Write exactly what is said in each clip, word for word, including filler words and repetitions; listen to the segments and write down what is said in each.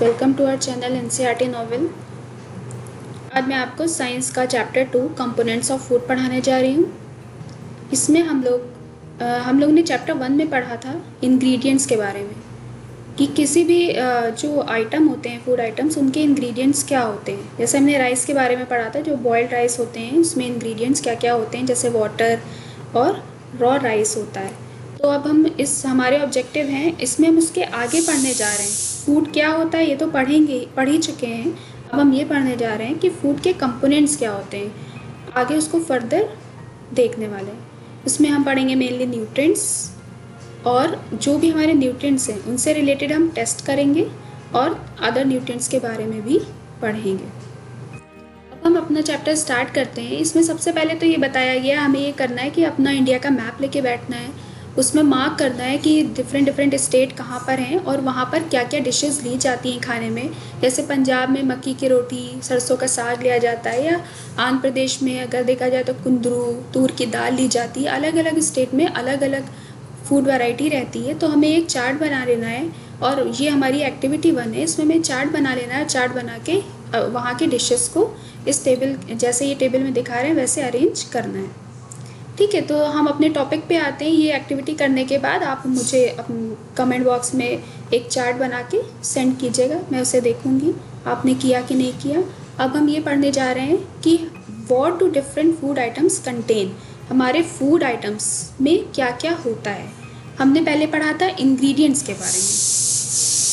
Welcome to our channel NCERT novel. आज मैं आपको साइंस का chapter two components of food पढ़ाने जा रही हूँ। इसमें हम लोग आ, हम लोग ने चैप्टर वन में पढ़ा था इंग्रेडिएंट्स के बारे में कि किसी भी आ, जो आइटम होते हैं फूड आइटम्स उनके इंग्रेडिएंट्स क्या होते हैं। जैसे हमने राइस के बारे में पढ़ा था, जो बॉयल्ड राइस होते हैं उसमें इंग्रेडिएंट्स क्या क्या होते हैं, जैसे वाटर और रॉ राइस होता है। तो अब हम इस हमारे ऑब्जेक्टिव हैं, इसमें हम उसके आगे पढ़ने जा रहे हैं। फूड क्या होता है ये तो पढ़ेंगे, पढ़ ही चुके हैं। अब हम ये पढ़ने जा रहे हैं कि फूड के कंपोनेंट्स क्या होते हैं। आगे उसको फर्दर देखने वाले हैं। उसमें हम पढ़ेंगे मेनली न्यूट्रिएंट्स, और जो भी हमारे न्यूट्रिएंट्स हैं उनसे रिलेटेड हम टेस्ट करेंगे और अदर न्यूट्रिएंट्स के बारे में भी पढ़ेंगे। अब हम अपना चैप्टर स्टार्ट करते हैं। इसमें सबसे पहले तो ये बताया गया हमें ये करना है कि अपना इंडिया का मैप लेके बैठना है, उसमें मार्क करना है कि डिफरेंट डिफरेंट स्टेट कहाँ पर हैं और वहाँ पर क्या क्या डिशेस ली जाती हैं खाने में। जैसे पंजाब में मक्की की रोटी, सरसों का साग लिया जाता है, या आंध्र प्रदेश में अगर देखा जाए तो कुंदरू, तूर की दाल ली जाती है। अलग अलग स्टेट में अलग अलग फूड वैरायटी रहती है। तो हमें एक चार्ट बना लेना है, और ये हमारी एक्टिविटी वन है। इसमें हमें चार्ट बना लेना है, चार्ट बना के वहाँ के डिशेस को इस टेबल, जैसे ये टेबल में दिखा रहे हैं वैसे अरेंज करना है। ठीक है, तो हम अपने टॉपिक पे आते हैं। ये एक्टिविटी करने के बाद आप मुझे कमेंट बॉक्स में एक चार्ट बना के सेंड कीजिएगा, मैं उसे देखूंगी आपने किया कि नहीं किया। अब हम ये पढ़ने जा रहे हैं कि what do different food items contain, हमारे फूड आइटम्स में क्या क्या होता है। हमने पहले पढ़ा था इंग्रेडिएंट्स के बारे में,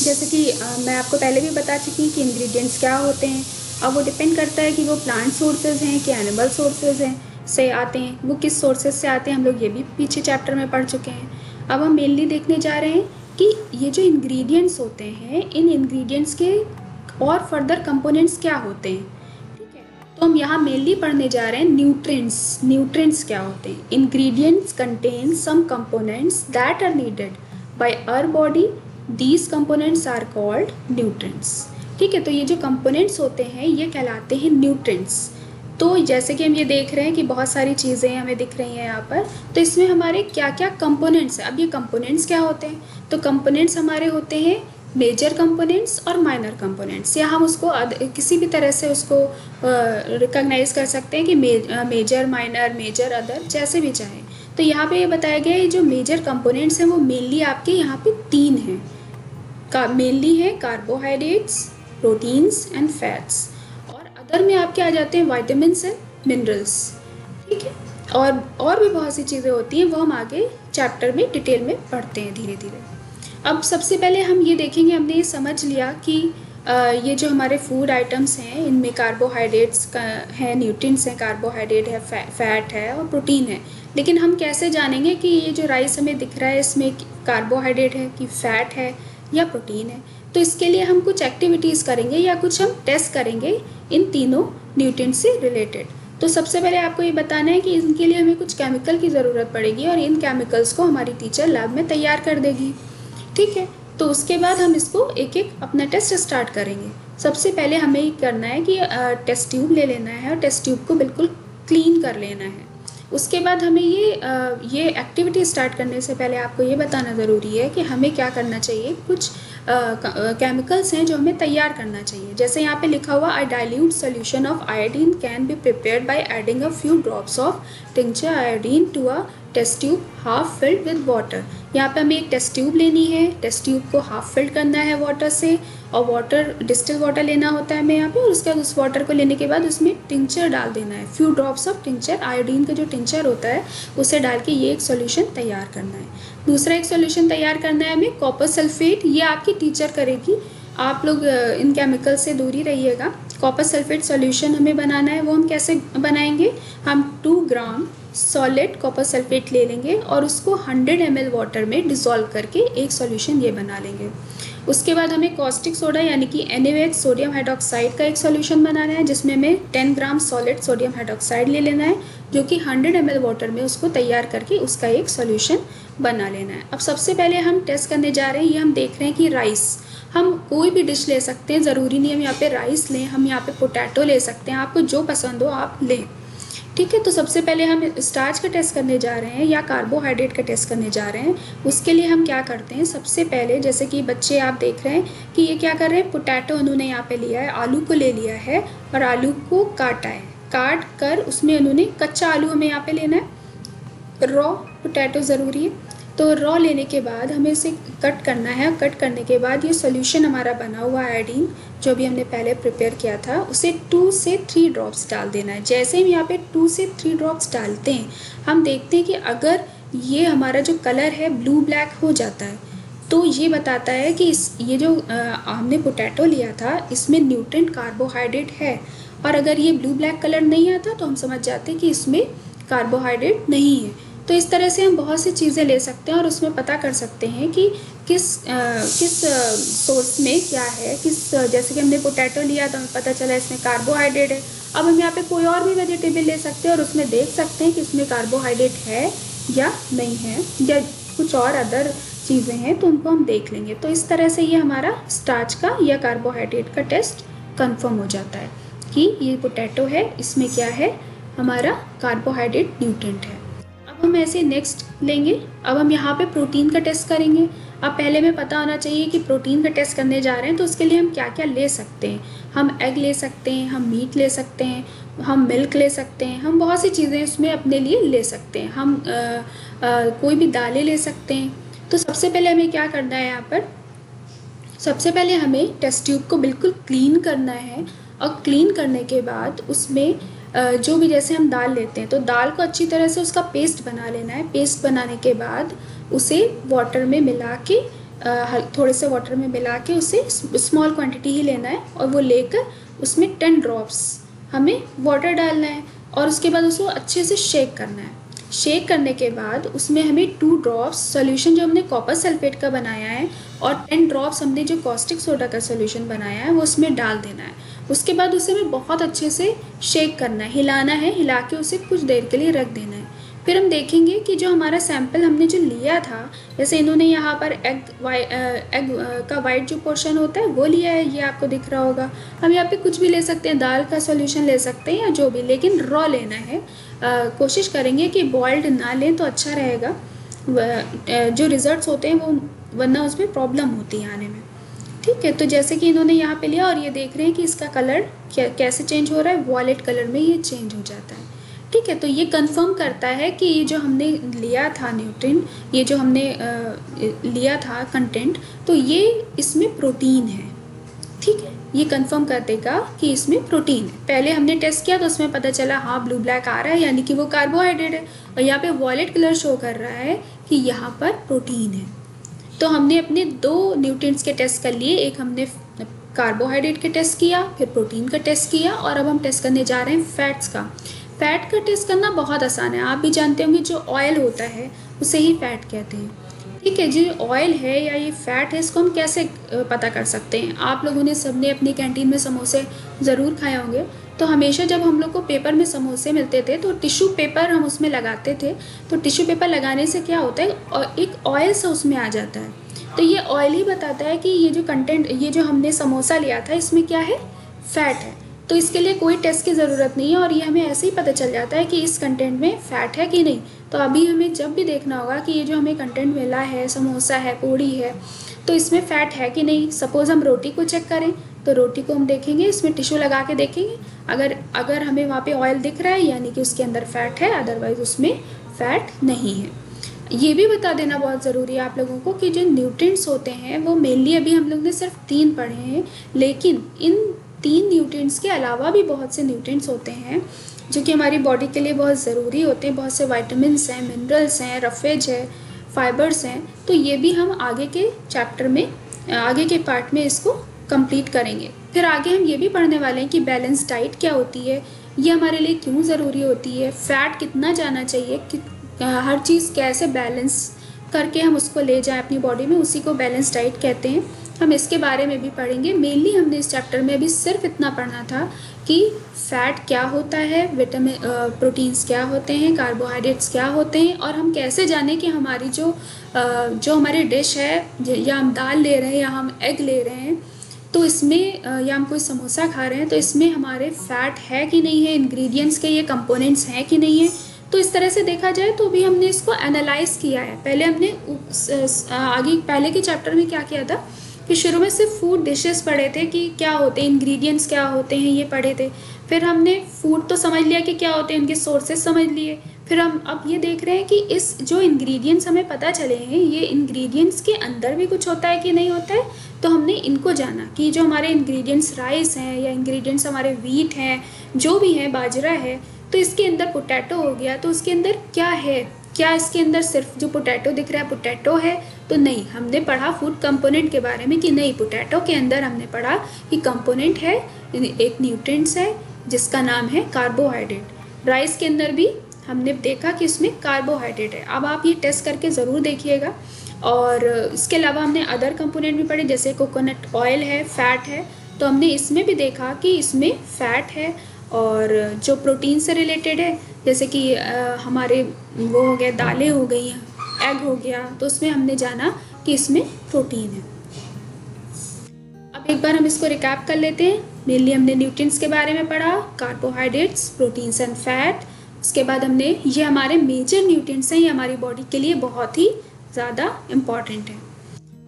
जैसे कि आ, मैं आपको पहले भी बता चुकी हूँ कि इंग्रेडिएंट्स क्या होते हैं। अब वो डिपेंड करता है कि वो प्लांट सोर्सेज हैं कि एनिमल सोर्सेज हैं से आते हैं, वो किस सोर्सेज से आते हैं। हम लोग ये भी पीछे चैप्टर में पढ़ चुके हैं। अब हम मेनली देखने जा रहे हैं कि ये जो इंग्रेडिएंट्स होते हैं, इन इंग्रेडिएंट्स के और फर्दर कंपोनेंट्स क्या होते हैं। ठीक है, तो हम यहाँ मेनली पढ़ने जा रहे हैं न्यूट्रिएंट्स। न्यूट्रिएंट्स क्या होते हैं? Ingredients contain some components that are needed by our body, these components are called nutrients. ठीक है, तो ये जो कंपोनेंट्स होते हैं ये कहलाते हैं न्यूट्रिएंट्स। तो जैसे कि हम ये देख रहे हैं कि बहुत सारी चीज़ें हमें दिख रही हैं यहाँ पर, तो इसमें हमारे क्या क्या कंपोनेंट्स हैं। अब ये कंपोनेंट्स क्या होते हैं? तो कंपोनेंट्स हमारे होते हैं मेजर कंपोनेंट्स और माइनर कंपोनेंट्स, या हम उसको किसी भी तरह से उसको रिकॉग्नाइज़ कर सकते हैं कि मेजर, माइनर, मेजर, अदर, जैसे भी चाहें। तो यहाँ पर ये बताया गया है जो मेजर कंपोनेंट्स हैं वो मेनली आपके यहाँ पर तीन हैं, का मेनली है carbohydrates, proteins and fats. Other में आपके आ जाते हैं विटामिन्स एंड मिनरल्स। ठीक है, और और भी बहुत सी चीज़ें होती हैं, वो हम आगे चैप्टर में डिटेल में पढ़ते हैं धीरे धीरे। अब सबसे पहले हम ये देखेंगे, हमने ये समझ लिया कि आ, ये जो हमारे फूड आइटम्स हैं इनमें कार्बोहाइड्रेट्स का है, न्यूट्रिएंट्स हैं, कार्बोहाइड्रेट है, फै, फैट है और प्रोटीन है। लेकिन हम कैसे जानेंगे कि ये जो राइस हमें दिख रहा है इसमें कार्बोहाइड्रेट है कि फैट है या प्रोटीन है? तो इसके लिए हम कुछ एक्टिविटीज़ करेंगे या कुछ हम टेस्ट करेंगे इन तीनों न्यूट्रिएंट्स से रिलेटेड। तो सबसे पहले आपको ये बताना है कि इनके लिए हमें कुछ केमिकल की ज़रूरत पड़ेगी, और इन केमिकल्स को हमारी टीचर लैब में तैयार कर देगी। ठीक है, तो उसके बाद हम इसको एक एक अपना टेस्ट स्टार्ट करेंगे। सबसे पहले हमें ये करना है कि टेस्ट ट्यूब ले लेना है और टेस्ट ट्यूब को बिल्कुल क्लीन कर लेना है। उसके बाद हमें ये आ, ये एक्टिविटी स्टार्ट करने से पहले आपको ये बताना ज़रूरी है कि हमें क्या करना चाहिए। कुछ केमिकल्स हैं जो हमें तैयार करना चाहिए, जैसे यहाँ पे लिखा हुआ I dilute solution of iodine can be prepared by adding a few drops of tincture iodine to a test tube half filled with water. यहाँ पे हमें एक टेस्ट ट्यूब लेनी है, टेस्ट ट्यूब को हाफ फिल्ड करना है वाटर से, और वाटर डिस्टिल वाटर लेना होता है हमें यहाँ पे, और उसके बाद उस वाटर को लेने के बाद उसमें टिंचर डाल देना है, few drops of tincture, iodine का जो टिंचर होता है उसे डाल के ये एक सॉल्यूशन तैयार करना है। दूसरा एक सॉल्यूशन तैयार करना है हमें कॉपर सल्फेट, ये आपकी टीचर करेगी, आप लोग इन केमिकल से दूरी रहिएगा। कॉपर सल्फेट सॉल्यूशन हमें बनाना है, वो हम कैसे बनाएंगे? हम two gram solid copper sulphate ले लेंगे और उसको हंड्रेड एम एल वाटर में डिसॉल्व करके एक सॉल्यूशन ये बना लेंगे। उसके बाद हमें कॉस्टिक सोडा यानी कि N A O H sodium hydroxide का एक सॉल्यूशन बनाना है, जिसमें हमें ten gram solid sodium hydroxide ले लेना है, जो कि हंड्रेड एम एल वाटर में उसको तैयार करके उसका एक सॉल्यूशन बना लेना है। अब सबसे पहले हम टेस्ट करने जा रहे हैं, ये हम देख रहे हैं कि राइस, हम कोई भी डिश ले सकते हैं, ज़रूरी नहीं हम यहाँ पे राइस लें, हम यहाँ पे पोटैटो ले सकते हैं, आपको जो पसंद हो आप लें। ठीक है। तो सबसे पहले हम स्टार्च का टेस्ट करने जा रहे हैं या कार्बोहाइड्रेट का टेस्ट करने जा रहे हैं। उसके लिए हम क्या करते हैं, सबसे पहले जैसे कि बच्चे आप देख रहे हैं कि ये क्या कर रहे हैं, पोटैटो उन्होंने यहाँ पे लिया है, आलू को ले लिया है और आलू को काटा है। काट कर उसमें उन्होंने कच्चा आलू हमें यहाँ पे लेना है, रॉ पोटैटो ज़रूरी है। तो रॉ लेने के बाद हमें इसे कट करना है। कट करने के बाद ये सॉल्यूशन हमारा बना हुआ है आयोडीन जो भी हमने पहले प्रिपेयर किया था, उसे टू से थ्री ड्रॉप्स डाल देना है। जैसे हम यहाँ पे टू से थ्री ड्रॉप्स डालते हैं, हम देखते हैं कि अगर ये हमारा जो कलर है ब्लू ब्लैक हो जाता है तो ये बताता है कि इस ये जो आ, हमने पोटैटो लिया था इसमें न्यूट्रिएंट कार्बोहाइड्रेट है। और अगर ये ब्लू ब्लैक कलर नहीं आता तो हम समझ जाते हैं कि इसमें कार्बोहाइड्रेट नहीं है। तो इस तरह से हम बहुत सी चीज़ें ले सकते हैं और उसमें पता कर सकते हैं कि किस आ, किस सोर्स में क्या है, किस जैसे कि हमने पोटैटो लिया तो हमें पता चला इसमें कार्बोहाइड्रेट है। अब हम यहाँ पे कोई और भी वेजिटेबल ले सकते हैं और उसमें देख सकते हैं कि इसमें कार्बोहाइड्रेट है या नहीं है, या कुछ और अदर चीज़ें हैं तो उनको हम देख लेंगे। तो इस तरह से ये हमारा स्टार्च का या कार्बोहाइड्रेट का टेस्ट कन्फर्म हो जाता है कि ये पोटैटो है, इसमें क्या है हमारा कार्बोहाइड्रेट न्यूट्रिएंट है। हम ऐसे नेक्स्ट लेंगे। अब हम यहाँ पे प्रोटीन का टेस्ट करेंगे। अब पहले में पता होना चाहिए कि प्रोटीन का टेस्ट करने जा रहे हैं तो उसके लिए हम क्या क्या ले सकते हैं। हम एग ले सकते हैं, हम मीट ले सकते हैं, हम मिल्क ले सकते हैं, हम बहुत सी चीज़ें इसमें अपने लिए ले सकते हैं। हम आ, आ, कोई भी दालें ले सकते हैं। तो सबसे पहले हमें क्या करना है, यहाँ पर सबसे पहले हमें टेस्ट ट्यूब को बिल्कुल क्लीन करना है और क्लीन करने के बाद उसमें जो भी जैसे हम दाल लेते हैं तो दाल को अच्छी तरह से उसका पेस्ट बना लेना है। पेस्ट बनाने के बाद उसे वाटर में मिला के थोड़े से वाटर में मिला के उसे स्मॉल क्वांटिटी ही लेना है और वो लेकर उसमें टेन ड्रॉप्स हमें वाटर डालना है और उसके बाद उसको अच्छे से शेक करना है। शेक करने के बाद उसमें हमें टू ड्रॉप्स सॉल्यूशन जो हमने कॉपर सल्फेट का बनाया है और टेन ड्रॉप्स हमने जो कॉस्टिक सोडा का सॉल्यूशन बनाया है वो उसमें डाल देना है। उसके बाद उसे हमें बहुत अच्छे से शेक करना है, हिलाना है, हिला के उसे कुछ देर के लिए रख देना है। फिर हम देखेंगे कि जो हमारा सैंपल हमने जो लिया था, जैसे इन्होंने यहाँ पर एग वाइ एग का वाइट जो पोर्शन होता है वो लिया है, ये आपको दिख रहा होगा। हम यहाँ पे कुछ भी ले सकते हैं, दाल का सॉल्यूशन ले सकते हैं या जो भी, लेकिन रॉ लेना है। आ, कोशिश करेंगे कि बॉइल्ड ना लें तो अच्छा रहेगा, जो रिजल्ट्स होते हैं वो, वरना उसमें प्रॉब्लम होती है आने में। ठीक है, तो जैसे कि इन्होंने यहाँ पे लिया और ये देख रहे हैं कि इसका कलर क्या कैसे चेंज हो रहा है, वॉलेट कलर में ये चेंज हो जाता है। ठीक है, तो ये कंफर्म करता है कि ये जो हमने लिया था न्यूट्रिएंट, ये जो हमने आ, लिया था कंटेंट, तो ये इसमें प्रोटीन है। ठीक है, ये कंफर्म कर देगा कि इसमें प्रोटीन है। पहले हमने टेस्ट किया तो उसमें पता चला हाँ ब्लू ब्लैक आ रहा है, यानी कि वो कार्बोहाइड्रेट है, और यहाँ पे वॉलेट कलर शो कर रहा है कि यहाँ पर प्रोटीन है। तो हमने अपने दो न्यूट्रिएंट्स के टेस्ट कर लिए, एक हमने कार्बोहाइड्रेट के टेस्ट किया, फिर प्रोटीन का टेस्ट किया, और अब हम टेस्ट करने जा रहे हैं फैट्स का। फैट का टेस्ट करना बहुत आसान है, आप भी जानते होंगे जो ऑयल होता है उसे ही फैट कहते हैं। ठीक है, जो ऑयल है या ये फैट है इसको हम कैसे पता कर सकते हैं। आप लोगों ने सबने अपनी कैंटीन में समोसे ज़रूर खाए होंगे, तो हमेशा जब हम लोग को पेपर में समोसे मिलते थे तो टिश्यू पेपर हम उसमें लगाते थे। तो टिश्यू पेपर लगाने से क्या होता है, और एक ऑयल से उसमें आ जाता है, तो ये ऑयल ही बताता है कि ये जो कंटेंट, ये जो हमने समोसा लिया था इसमें क्या है, फैट है। तो इसके लिए कोई टेस्ट की ज़रूरत नहीं है और ये हमें ऐसे ही पता चल जाता है कि इस कंटेंट में फ़ैट है कि नहीं। तो अभी हमें जब भी देखना होगा कि ये जो हमें कंटेंट मिला है, समोसा है, पूड़ी है, तो इसमें फ़ैट है कि नहीं। सपोज़ हम रोटी को चेक करें तो रोटी को हम देखेंगे, इसमें टिश्यू लगा के देखेंगे, अगर अगर हमें वहाँ पे ऑयल दिख रहा है यानी कि उसके अंदर फ़ैट है, अदरवाइज़ उसमें फ़ैट नहीं है। ये भी बता देना बहुत ज़रूरी है आप लोगों को कि जो न्यूट्रिएंट्स होते हैं वो मेनली, अभी हम लोग ने सिर्फ तीन पढ़े हैं, लेकिन इन तीन न्यूट्रिएंट्स के अलावा भी बहुत से न्यूट्रिएंट्स होते हैं जो कि हमारी बॉडी के लिए बहुत ज़रूरी होते हैं। बहुत से विटामिन्स हैं, मिनरल्स हैं, रफेज है, फाइबर्स हैं, तो ये भी हम आगे के चैप्टर में, आगे के पार्ट में इसको कंप्लीट करेंगे। फिर आगे हम ये भी पढ़ने वाले हैं कि बैलेंस डाइट क्या होती है, ये हमारे लिए क्यों ज़रूरी होती है, फैट कितना जाना चाहिए, कि हर चीज़ कैसे बैलेंस करके हम उसको ले जाएं अपनी बॉडी में, उसी को बैलेंस डाइट कहते हैं। हम इसके बारे में भी पढ़ेंगे। मेनली हमने इस चैप्टर में अभी सिर्फ इतना पढ़ना था कि फ़ैट क्या होता है, विटामिन प्रोटीन्स क्या होते हैं, कार्बोहाइड्रेट्स क्या होते हैं, और हम कैसे जाने कि हमारी जो आ, जो हमारी डिश है, या हम दाल ले रहे हैं या हम एग ले रहे हैं तो इसमें या हम कोई समोसा खा रहे हैं तो इसमें हमारे फैट है कि नहीं है, इंग्रेडिएंट्स के ये कंपोनेंट्स हैं कि नहीं है। तो इस तरह से देखा जाए तो भी हमने इसको एनालाइज़ किया है। पहले हमने आगे पहले के चैप्टर में क्या किया था कि शुरू में सिर्फ फूड डिशेस पढ़े थे कि क्या होते हैं, इंग्रेडिएंट्स क्या होते हैं ये पढ़े थे। फिर हमने फूड तो समझ लिया कि क्या होते हैं, उनके सोर्सेस समझ लिए। फिर हम अब ये देख रहे हैं कि इस जो इंग्रेडिएंट्स हमें पता चले हैं ये इंग्रेडिएंट्स के अंदर भी कुछ होता है कि नहीं होता है। तो हमने इनको जाना कि जो हमारे इंग्रेडिएंट्स राइस हैं या इंग्रेडिएंट्स हमारे वीट हैं, जो भी हैं, बाजरा है, तो इसके अंदर पोटैटो हो गया, तो उसके अंदर क्या है, क्या इसके अंदर सिर्फ जो पोटैटो दिख रहा है पोटैटो है? तो नहीं, हमने पढ़ा फूड कंपोनेंट के बारे में कि नहीं, पोटैटो के अंदर हमने पढ़ा कि कंपोनेंट है, एक न्यूट्रिएंट्स है जिसका नाम है कार्बोहाइड्रेट। राइस के अंदर भी हमने देखा कि उसमें कार्बोहाइड्रेट है। अब आप ये टेस्ट करके ज़रूर देखिएगा। और इसके अलावा हमने अदर कंपोनेंट भी पढ़े, जैसे कोकोनट ऑयल है, फ़ैट है, तो हमने इसमें भी देखा कि इसमें फ़ैट है। और जो प्रोटीन से रिलेटेड है, जैसे कि आ, हमारे वो हो गया, दालें हो गई, एग हो गया, तो उसमें हमने जाना कि इसमें प्रोटीन है। अब एक बार हम इसको रिकैप कर लेते हैं। मेनली हमने न्यूट्रिएंट्स के बारे में पढ़ा, कार्बोहाइड्रेट्स, प्रोटीन्स एंड फैट। उसके बाद हमने ये हमारे मेजर न्यूट्रिएंट्स हैं, ये हमारी बॉडी के लिए बहुत ही ज़्यादा इम्पॉर्टेंट है।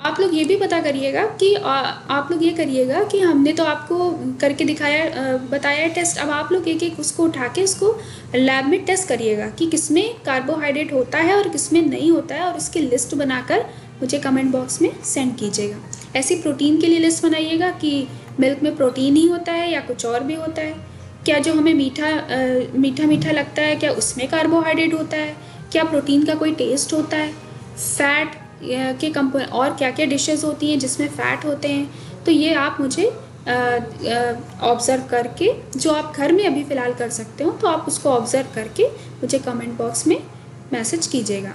आप लोग ये भी पता करिएगा कि आ, आप लोग ये करिएगा कि हमने तो आपको करके दिखाया, बताया टेस्ट। अब आप लोग एक एक उसको उठा के उसको लैब में टेस्ट करिएगा कि किसमें कार्बोहाइड्रेट होता है और किसमें नहीं होता है, और उसकी लिस्ट बनाकर मुझे कमेंट बॉक्स में सेंड कीजिएगा। ऐसी प्रोटीन के लिए लिस्ट बनाइएगा कि मिल्क में प्रोटीन ही होता है या कुछ और भी होता है, क्या जो हमें मीठा आ, मीठा मीठा लगता है क्या उसमें कार्बोहाइड्रेट होता है, क्या प्रोटीन का कोई टेस्ट होता है, फैट के कंपो और क्या क्या डिशेस होती हैं जिसमें फ़ैट होते हैं। तो ये आप मुझे ऑब्ज़र्व करके, जो आप घर में अभी फ़िलहाल कर सकते हो तो आप उसको ऑब्ज़र्व करके मुझे कमेंट बॉक्स में मैसेज कीजिएगा।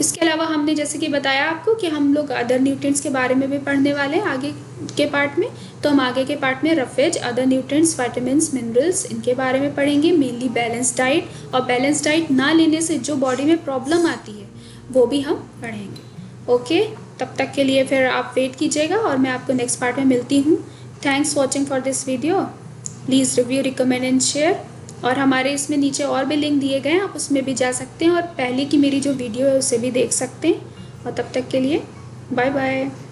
इसके अलावा हमने जैसे कि बताया आपको कि हम लोग अदर न्यूट्रिएंट्स के बारे में भी पढ़ने वाले हैं आगे के पार्ट में। तो हम आगे के पार्ट में roughage, other nutrients, vitamins, minerals, इनके बारे में पढ़ेंगे। मेनली बैलेंस डाइट और बैलेंस डाइट ना लेने से जो बॉडी में प्रॉब्लम आती है वो भी हम पढ़ेंगे। ओके okay, तब तक के लिए फिर आप वेट कीजिएगा और मैं आपको नेक्स्ट पार्ट में मिलती हूँ। Thanks watching for this video. Please review, recommend and share. और हमारे इसमें नीचे और भी लिंक दिए गए हैं, आप उसमें भी जा सकते हैं और पहले की मेरी जो वीडियो है उसे भी देख सकते हैं। और तब तक के लिए बाय बाय।